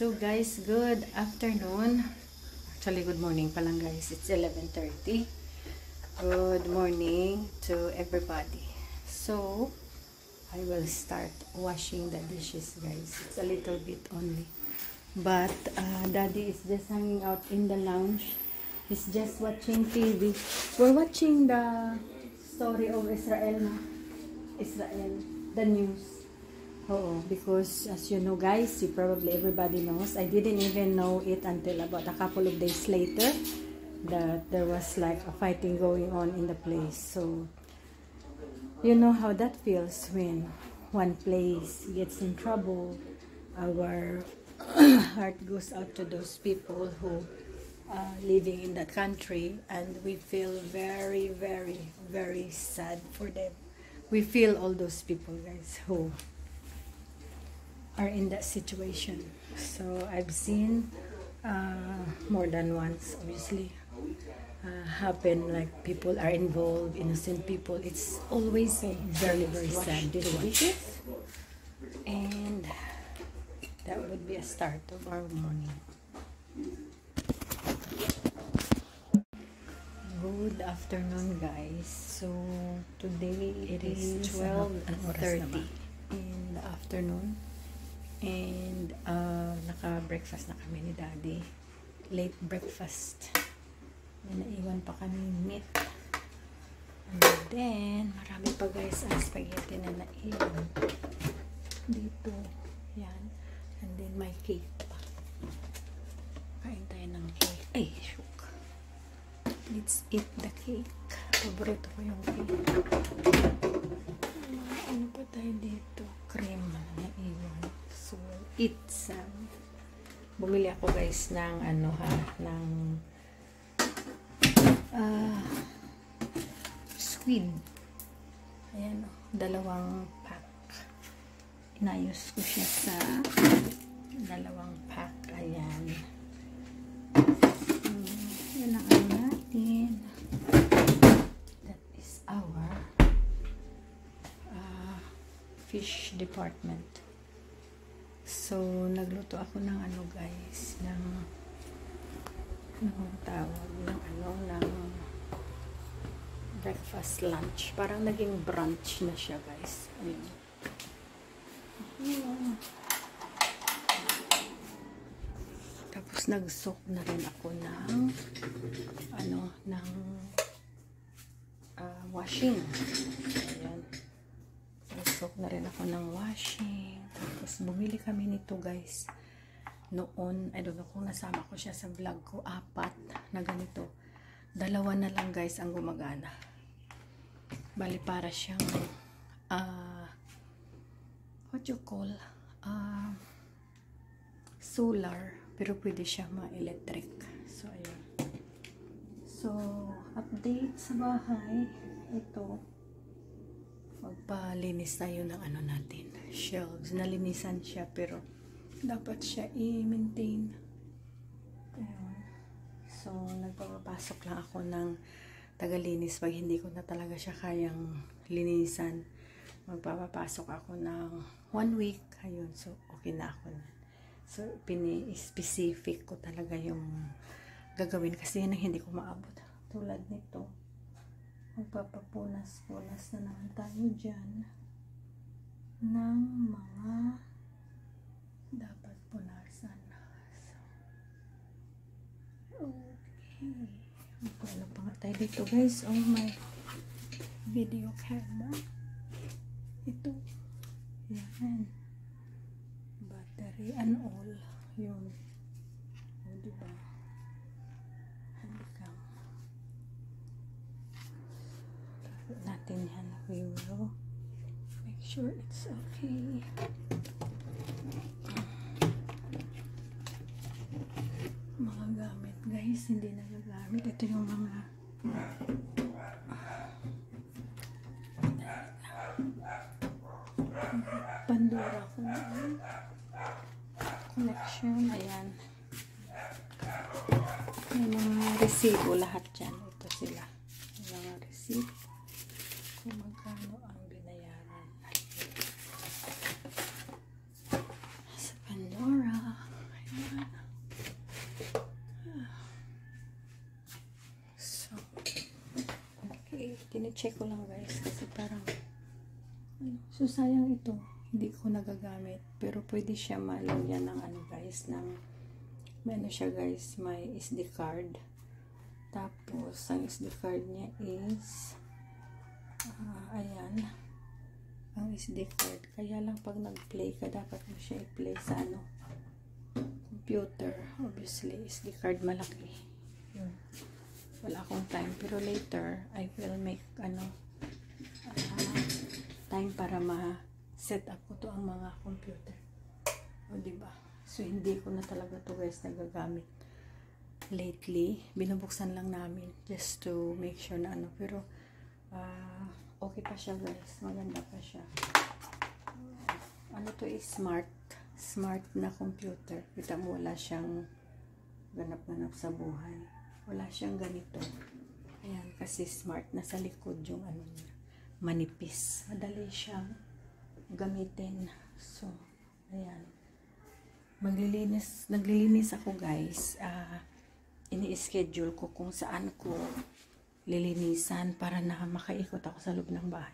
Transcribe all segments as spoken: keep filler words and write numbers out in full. So guys, good afternoon. Actually, good morning pa lang guys. It's eleven thirty. Good morning to everybody. So, I will start washing the dishes guys. It's a little bit only. But, uh, Daddy is just hanging out in the lounge. He's just watching T V. We're watching the story of Israel. Israel. The news. Oh, because as you know guys, you probably everybody knows, I didn't even know it until about a couple of days later that there was like a fighting going on in the place. So you know how that feels when one place gets in trouble. Our heart goes out to those people who are living in that country, and we feel very very very sad for them. We feel all those people guys who are in that situation. So I've seen uh, more than once, obviously, uh, happen, like people are involved, innocent people. It's always very very sad to watch it, and that would be a start of our morning. Good afternoon guys. So today it is twelve thirty in the afternoon. And uh, naka-breakfast na kami ni Daddy. Late breakfast. May naiwan pa kami meat. And then, marami pa guys ang spaghetti na naiwan. Dito. Yan. And then, may cake pa. Kain tayo ng cake. Ay, shook. Let's eat the cake. Paborito ko yung cake. Uh, ano pa tayo dito? Cream na naiwan. So, eat some. Bumili ako guys ng ano ha, ng uh, squid. Ayan, dalawang pack. Inayos ko siya sa dalawang pack. Ayan. Hmm, yan ang ano natin. That is our uh, fish department. So, nagluto ako ng ano guys, ng ng tawag, ng ano, ng breakfast lunch. Parang naging brunch na siya guys. Ayun. Ayun. Tapos nag-soak na rin ako ng ano, ng uh, washing. Ayan. Nag-soak na rin ako ng washing. Tapos, bumili kami nito guys. Noon, I don't know kung nasama ko siya sa vlog ko, apat na ganito. Dalawa na lang guys ang gumagana. Bali, para siyang uh, what you call uh, solar, pero pwede siya ma-electric. So, ayun. So, update sa bahay. Ito. Magpalinis tayo ng ano natin, shelves. Nalinisan siya, pero dapat siya i-maintain. Ayun. So, nagpapasok lang ako ng tagalinis pag hindi ko na talaga siya kayang linisan. Magpapapasok ako ng one week. Ayun. So, okay na ako na. So, pini-specific ko talaga yung gagawin kasi yun ang hindi ko maabot. Tulad nito. Magpapapunas-punas na naman tayo dyan ng mga dapat punasan. So, okay. Magpala pa nga tayo dito guys. Oh my video camera. Ito. Yan. Battery and all. Yun. O diba? Natin yan. We will make sure it's okay. Mga gamit guys, hindi na nagamit. Ito yung mga Pandora ko na collection. Ayan. May mga resibo lahat dyan. Ito sila. May mga resibo. Kung magkano ang binayaran natin sa Pandora. Tine-check ko lang guys kasi parang ano, so sayang ito, hindi ko nagagamit. Pero pwede siya malagyan ng ano guys, ng may ano siya guys, may S D card. Tapos ang S D card niya is uh, ayan ang S D card. Kaya lang pag nag-play ka, dapat mo siya i-play sa ano, computer. Obviously S D card malaki. Yun. Wala akong time, pero later I will make ano uh, time para ma-set up ko to ang mga computer. O di ba? So, hindi ko na talaga to guys nagagamit lately. Binubuksan lang namin just to make sure na ano. Pero, uh, okay pa siya guys. Maganda pa siya. Ano to is smart. Smart na computer. Kita mo, wala siyang ganap-ganap sa buhay. Wala siyang ganito. Ayan, kasi smart. Nasa likod yung ano niya. Manipis. Madali siyang gamitin. So, ayan. Maglilinis, naglilinis ako guys. Uh, ini-schedule ko kung saan ko lilinisan para na makaikot ako sa loob ng bahay.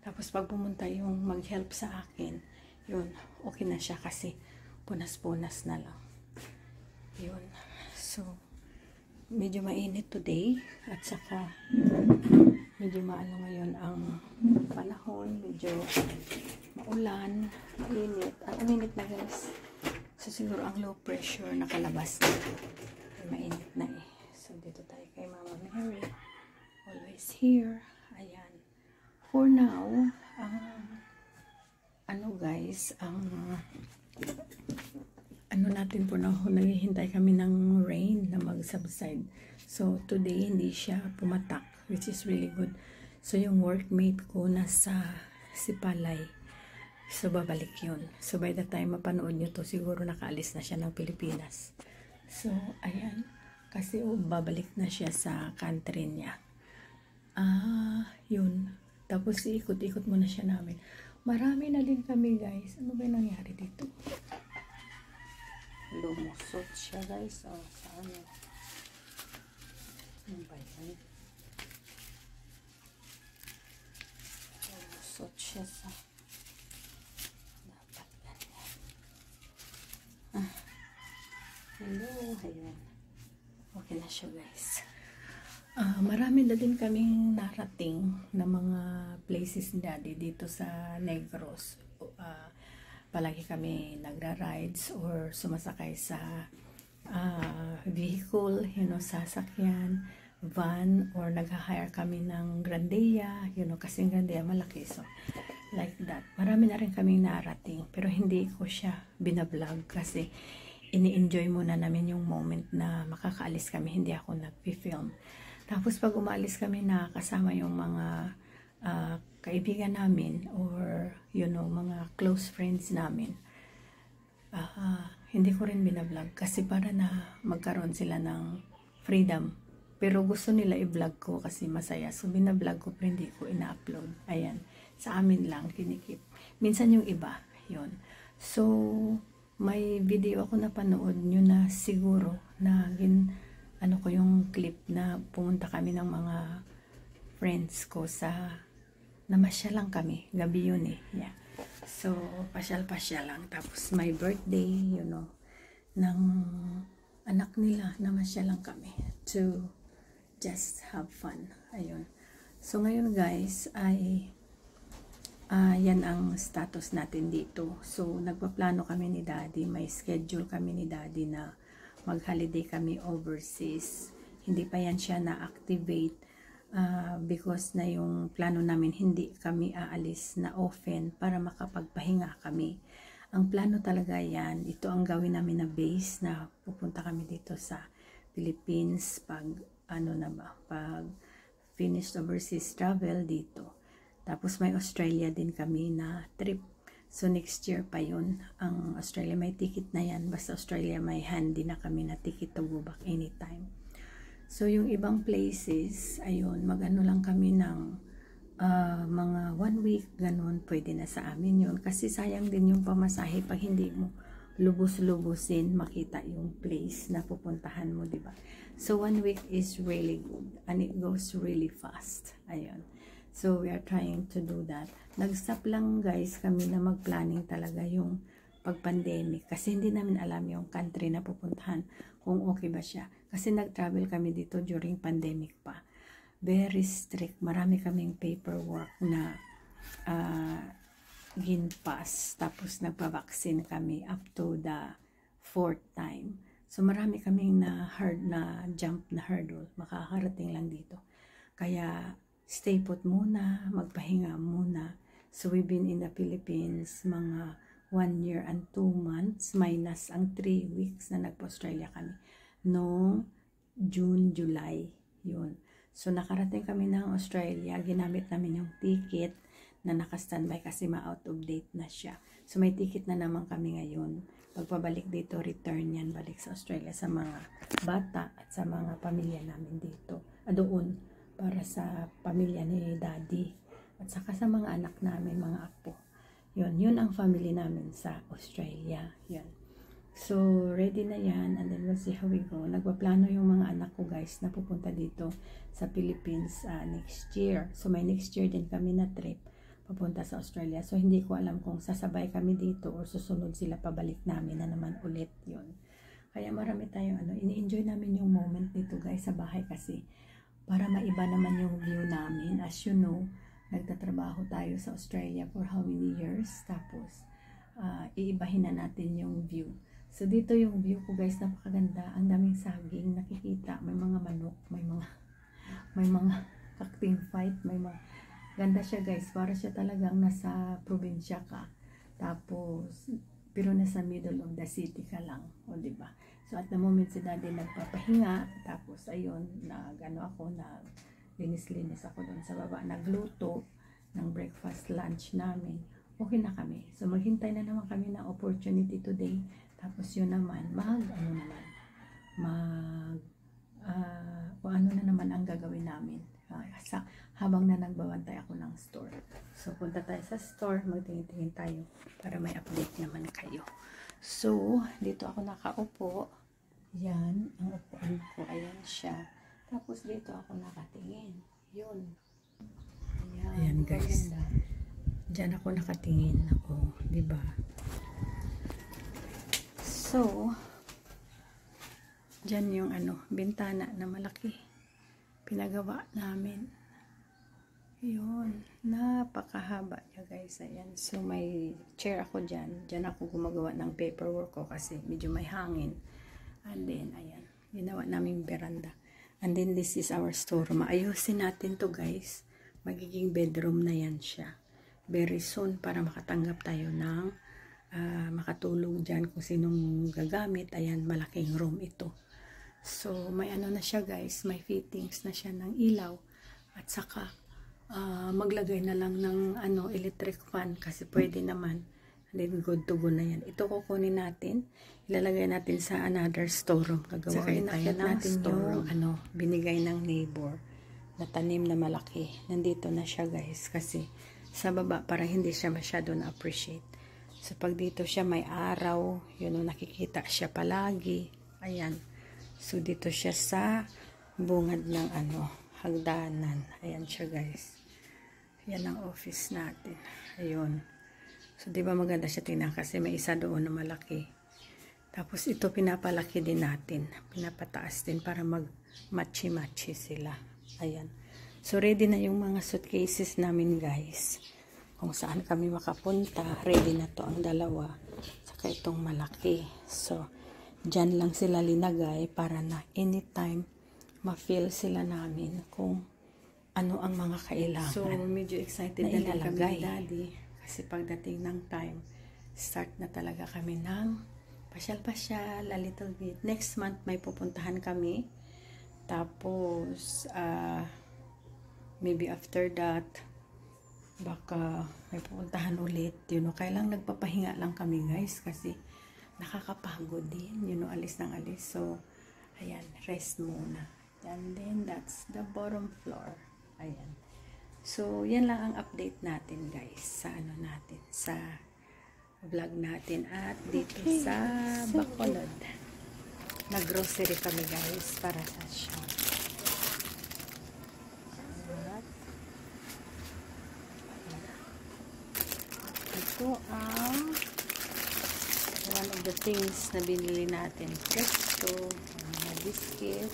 Tapos pag pumunta yung mag-help sa akin, yun, okay na siya kasi punas-punas na lang. Yun. So, medyo mainit today at saka medyo maano ngayon ang panahon, medyo maulan, mainit. At mainit na guys. So, siguro ang low pressure nakalabas na. Mainit na eh. So, dito tayo kay Mama Mary. Always here. Ayan. For now, ang um, ano guys, ang um, ano natin po na naghihintay kami ng rain na mag-subside. So, today hindi siya pumatak, which is really good. So, yung workmate ko nasa Sipalay. So, babalik yun. So, by the time mapanood nyo to, siguro nakaalis na siya ng Pilipinas. So, ayan. Kasi, oh, babalik na siya sa country niya. Ah, yun. Tapos, ikot-ikot muna siya namin. Marami na din kami, guys. Ano ba yung nangyari dito? Lumusot siya, guys. O, saan yun? Ano ba yun? Lumusot siya sa... Hello, ayan. Okay na siya guys. Uh, marami na din kaming narating na mga places ni Daddy dito sa Negros. Uh, palagi kami nagra-rides or sumasakay sa uh, vehicle, you know, sasakyan, van, or nag-hire kami ng Grandea, you know, kasi Grandea malaki. So, like that. Marami na rin kaming narating, pero hindi ko siya binablog kasi ini-enjoy muna namin yung moment na makakaalis kami, hindi ako nag-film. Tapos pag umalis kami, nakakasama yung mga uh, kaibigan namin or you know, mga close friends namin. Uh, uh, hindi ko rin binablog kasi para na magkaroon sila ng freedom. Pero gusto nila i-vlog ko kasi masaya. So binablog ko pero hindi ko ina-upload. Ayan, sa amin lang kinikip. Minsan yung iba, yun. So, may video ako na panood nyo na siguro na gin, ano ko yung clip na pumunta kami ng mga friends ko sa namasyal lang kami, gabi yun eh, yeah. So pasyal-pasyal lang, tapos my birthday, you know, ng anak nila, namasyal lang kami to just have fun. Ayun, so ngayon guys ay Uh, yan ang status natin dito. So, nagpaplano kami ni Daddy. May schedule kami ni Daddy na mag-holiday kami overseas. Hindi pa yan siya na-activate uh, because na yung plano namin hindi kami aalis na often para makapagpahinga kami. Ang plano talaga yan, ito ang gawin namin na base na pupunta kami dito sa Philippines pag ano na ba, pag finished overseas travel dito. Tapos may Australia din kami na trip. So next year pa yun. Ang Australia may ticket na yan. Basta Australia may handy na kami na ticket to go back anytime. So yung ibang places, ayun, mag-ano lang kami ng uh, mga one week, ganun, pwede na sa amin yun. Kasi sayang din yung pamasahe pag hindi mo lubos-lubusin makita yung place na pupuntahan mo, diba? So one week is really good and it goes really fast. Ayun. So we are trying to do that. Nag-stop lang guys kami na mag-planning talaga yung pag-pandemic kasi hindi namin alam yung country na pupuntahan kung okay ba siya. Kasi nag-travel kami dito during pandemic pa. Very strict. Marami kaming paperwork na uh, ginpas. Tapos nagpa-vaccine kami up to the fourth time. So marami kaming na hard na jump na hurdle. Makakarating lang dito. Kaya stay put muna, magpahinga muna. So we've been in the Philippines mga one year and two months minus ang three weeks na nagpa-Australia kami noong June, July yun. So nakarating kami ng Australia, ginamit namin yung ticket na naka-standby kasi ma-out of date na siya. So may ticket na naman kami ngayon. Pagpabalik dito, return yan balik sa Australia sa mga bata at sa mga pamilya namin dito. Ah, doon. Para sa pamilya ni Daddy at saka sa mga anak namin, mga apo. Yun, yun ang family namin sa Australia. Yun. So, ready na yan and then we'll see how we go. Nagpaplano yung mga anak ko guys na pupunta dito sa Philippines uh, next year. So, may next year din kami na trip papunta sa Australia. So, hindi ko alam kung sasabay kami dito or susunod sila pabalik namin na naman ulit. Yun. Kaya marami tayong ano, ini-enjoy namin yung moment nito guys sa bahay kasi para maiba naman yung view namin. As you know, nagtatrabaho tayo sa Australia for how many years? Tapos, uh, iibahin na natin yung view. So, dito yung view ko guys, napakaganda. Ang daming saging nakikita. May mga manok, may mga may mga acting fight, may mga... Ganda siya guys. Para siya talagang nasa probinsya ka. Tapos, pero nasa middle of the city ka lang. O, diba? So, at the moment si Daddy nagpapahinga, tapos ayun, nag-ano ako, nag-linis-linis ako doon sa baba, nagluto ng breakfast lunch namin, okay na kami. So, maghintay na naman kami ng opportunity today, tapos yun naman, mag, ano naman, mag, uh, o ano na naman ang gagawin namin, uh, sa, habang na nagbabantay ako ng store. So, punta tayo sa store, magtingin-tingin tayo, para may update naman kayo. So, dito ako nakaupo. Yan, ang upuan ko. Ayan siya. Tapos dito ako nakatingin. Yun. Ayan, ayan guys. Ganda. Diyan ako nakatingin ako. Diba? So, diyan yung ano, bintana na malaki. Pinagawa namin. Yun, napakahaba niya guys, ayan, so may chair ako dyan, dyan ako gumagawa ng paperwork ko kasi medyo may hangin, and then, ayan, ginawa namin veranda, and then this is our store, maayusin natin to guys, magiging bedroom na yan siya, very soon para makatanggap tayo ng, uh, makatulog dyan kung sinong gagamit, ayan, malaking room ito, so may ano na siya guys, may fittings na siya ng ilaw, at saka, Uh, maglagay na lang ng ano electric fan kasi pwede naman. Then good to go na yan. Ito kukunin natin. Ilalagay natin sa another storeroom. Gagawa tayo ng storeroom. Ano, binigay ng neighbor na tanim na malaki. Nandito na siya guys kasi sa baba para hindi siya masyado na-appreciate. So pag dito siya may araw, yun o, nakikita siya palagi. Ayan. So dito siya sa bungad ng ano hagdanan. Ayan siya guys. Yan ang office natin. Ayun. So, di ba maganda siya tingnan kasi may isa doon na malaki. Tapos, ito pinapalaki din natin. Pinapataas din para mag-matchy-matchy sila. Ayan. So, ready na yung mga suitcases namin, guys. Kung saan kami makapunta, ready na to ang dalawa. Saka itong malaki. So, dyan lang sila linagay para na anytime ma-feel sila namin kung ano ang mga kailangan. So, medyo excited na lang kami, Daddy. Kasi pagdating ng time, start na talaga kami ng pasyal-pasyal, a little bit. Next month, may pupuntahan kami. Tapos, uh, maybe after that, baka may pupuntahan ulit. You know, kailang nagpapahinga lang kami, guys. Kasi nakakapagod din. You know, alis ng alis. So, ayan, rest muna. And then, that's the bottom floor. Ayan. So, yan lang ang update natin guys sa ano natin, sa vlog natin at dito okay. Sa Bacolod. Nag-grocery kami guys para sa shop. Alright. ito ang one of the things na binili natin. Pesto, mga biscuit,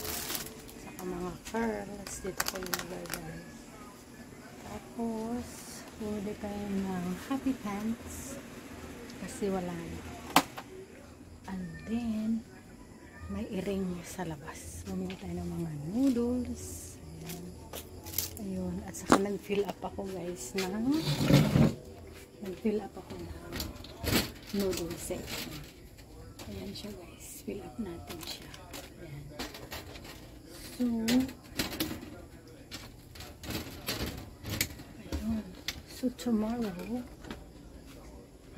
saka mga curls. Dito ko nilagay, guys. Tapos, order tayo ng happy pants. Kasi wala na. And then, may i-ring sa labas. Mamili tayo ng mga noodles. Ayan. Ayun. At saka nag-fill up ako, guys, ng nag-fill up ako ng noodle section. Ayan siya, guys. Fill up natin siya. Ayan. So, ayun. So, tomorrow,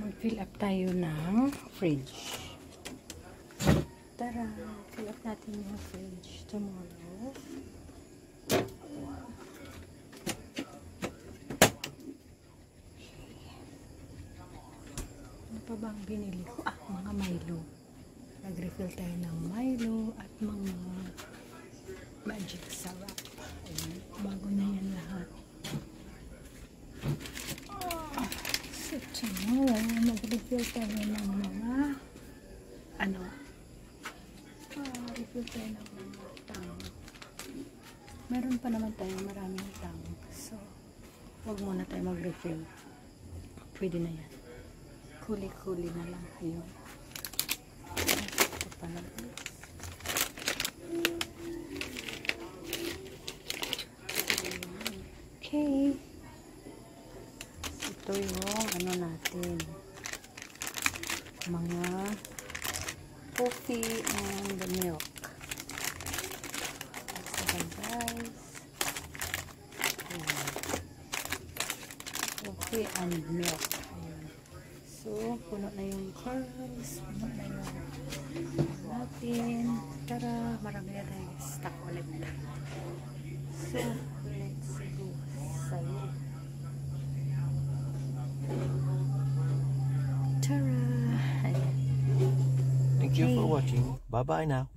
mag-fill up tayo ng fridge. Tara! Fill up natin yung fridge tomorrow. Pa bang binili ko? Ah, mga Milo. Nag-refill tayo ng Milo at mga magic syrup. Ayan, bago na yan lahat. Ah, so tomorrow, nag-refill tayo ng mga ano? Ah, refill tayo ng mga tang. Meron pa naman tayo maraming tang. So, huwag muna tayo mag-refill. Pwede na yan. Kuli-kuli na lang. Ayun. Ito pa lang. Okay. Ito yung ano natin. Mga coffee and milk. At saka guys. Ayan. Coffee and milk. So, puno na yung curls, puno na yung natin. Tara, marami na tayo stock ulit. So, let's go sa'yo. Tara! Thank you for watching. Bye-bye now.